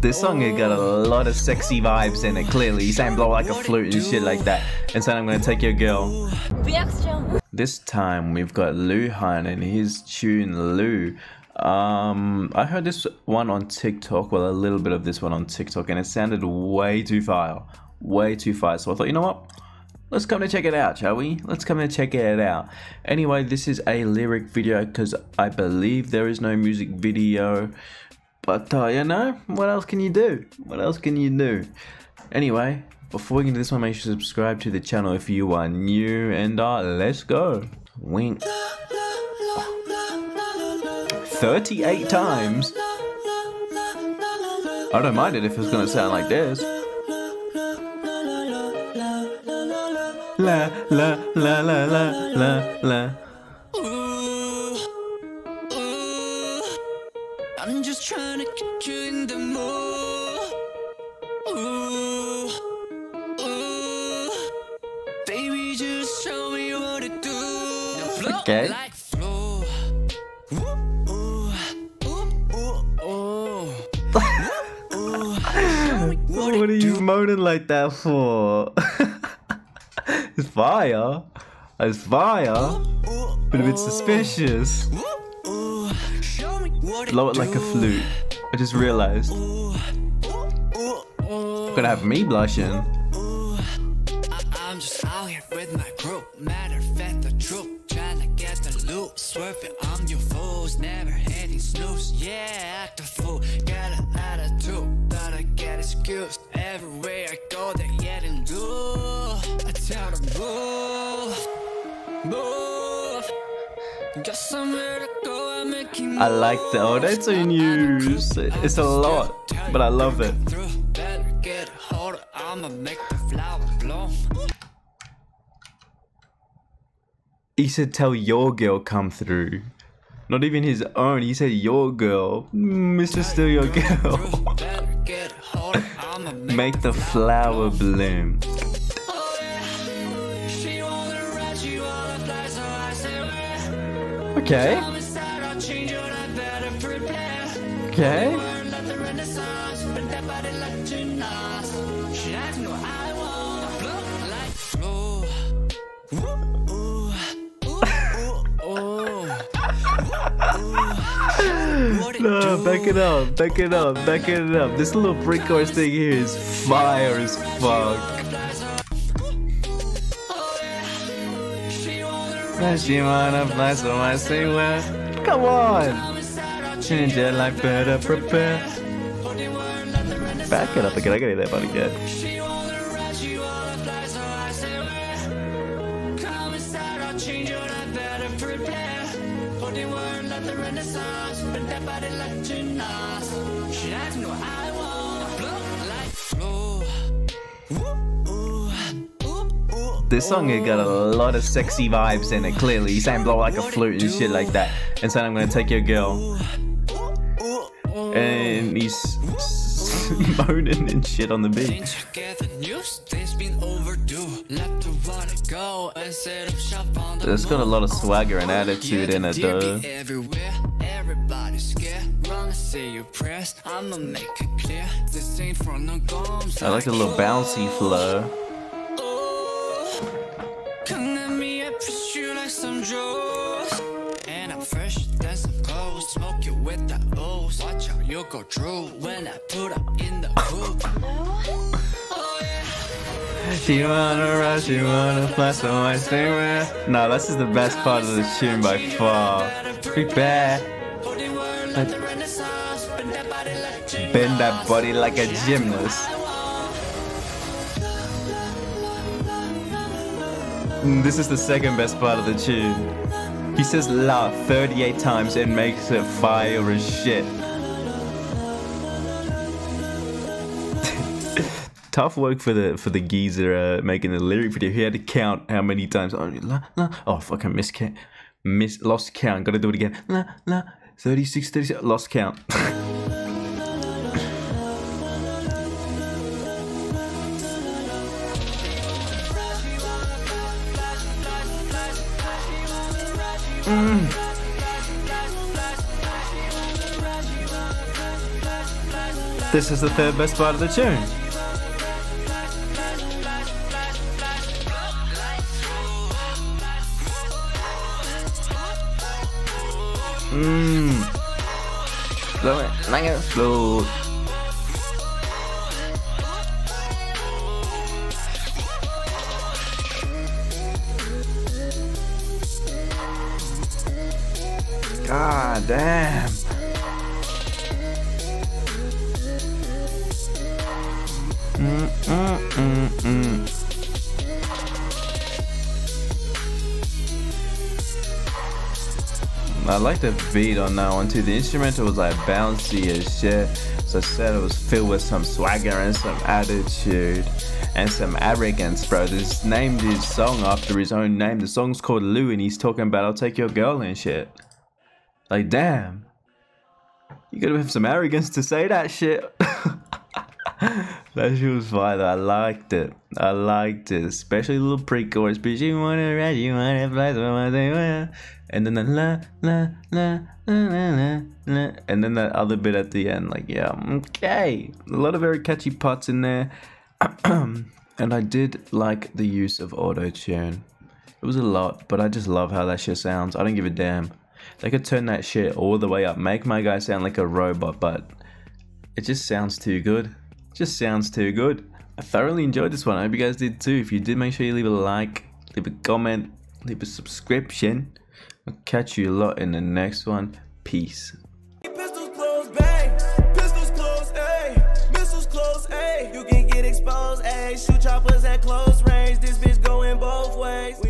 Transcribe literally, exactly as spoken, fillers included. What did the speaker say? This song it got a lot of sexy vibes in it, clearly. He's saying blow like a flute and shit like that. And so I'm gonna take your girl. Reaction. This time we've got Luhan and his tune Lu. Um, I heard this one on TikTok, well a little bit of this one on TikTok, and it sounded way too fire. Way too fire. So I thought, you know what? Let's come and check it out, shall we? Let's come and check it out. Anyway, this is a lyric video because I believe there is no music video. But, uh, you know, what else can you do? What else can you do? Anyway, before we get into this one, make sure to subscribe to the channel if you are new. And uh, let's go. Wink. thirty-eight times. I don't mind it if it's going to sound like this. La la la la la la la. I'm just trying to get you in the mood. Ooh, ooh. Baby, just show me what to do. Now flow like flow. Ooh, ooh, ooh, ooh, ooh. What are you moaning like that for? It's fire. It's fire. But a bit suspicious. Blow it like a flute. I just realized. I'm gonna have me blushing. I'm just out here with my crew. Matter of fact, the truth. Trying to get the loot. Swerving on your foes. Never hitting snooze. Yeah, act a fool. Got an attitude. Thought I get excuse. Everywhere I go, they're getting loose. I tell them, move. Move. Got somewhere to go. I like the oh that's so new. It's a lot, but I love it. He said tell your girl come through. Not even his own, he said your girl. Mister Steal your girl. Make the flower bloom. Okay. Okay. No, back it up, back it up, back it up. This little pre-chorus thing here is fire as fuck. She wanna fly, so I say well. Come on. Change that life, better prepare. Back it up again, I gotta get that body good. This song it got a lot of sexy vibes in it, clearly. He's saying blow like a flute and shit like that. And so I'm gonna take your girl. And he's moaning and shit on the beat. It's got a lot of swagger and attitude in it though. I like the little bouncy flow. You go true when I put up in the hoop. She wanna rush, she wanna fly, so I stay where. No, this is the best part of the tune by far. Prepare. Bend that body like a gymnast. This is the second best part of the tune. He says la thirty-eight times and makes it fire as shit. Tough work for the for the geezer uh, making the lyric video. He had to count how many times. Oh, la, la. Oh fuck, I miss count. Miss, lost count. Gotta do it again. La, la. thirty-six, thirty-six. Lost count. mm. This is the third best part of the tune. Mmm. Blow it. Mango. Blow. God damn. Mm, mm, mm, mm. I like the beat on that one too. The instrumental was like bouncy as shit. As I said, it was filled with some swagger and some attitude and some arrogance, bro. This named his song after his own name. The song's called Lou and he's talking about I'll take your girl and shit. Like, damn, you gotta have some arrogance to say that shit. That shit was fire though. I liked it. I liked it, especially the little pre-chorus. Bitch, you wanna ride, you wanna fly, so I wanna. And then the la la la la la la, and then that other bit at the end. Like, yeah, okay, a lot of very catchy parts in there. And I did like the use of auto tune. It was a lot, but I just love how that shit sounds. I don't give a damn. They could turn that shit all the way up, make my guy sound like a robot, but it just sounds too good. It just sounds too good. I thoroughly enjoyed this one. I hope you guys did too. If you did, make sure you leave a like, leave a comment, leave a subscription. I'll catch you a lot in the next one. Peace. Pistols close, bang. Pistols close, ayy. Pistols close, ayy. You can get exposed, ayy. Shoot choppers at close range. This bitch going both ways.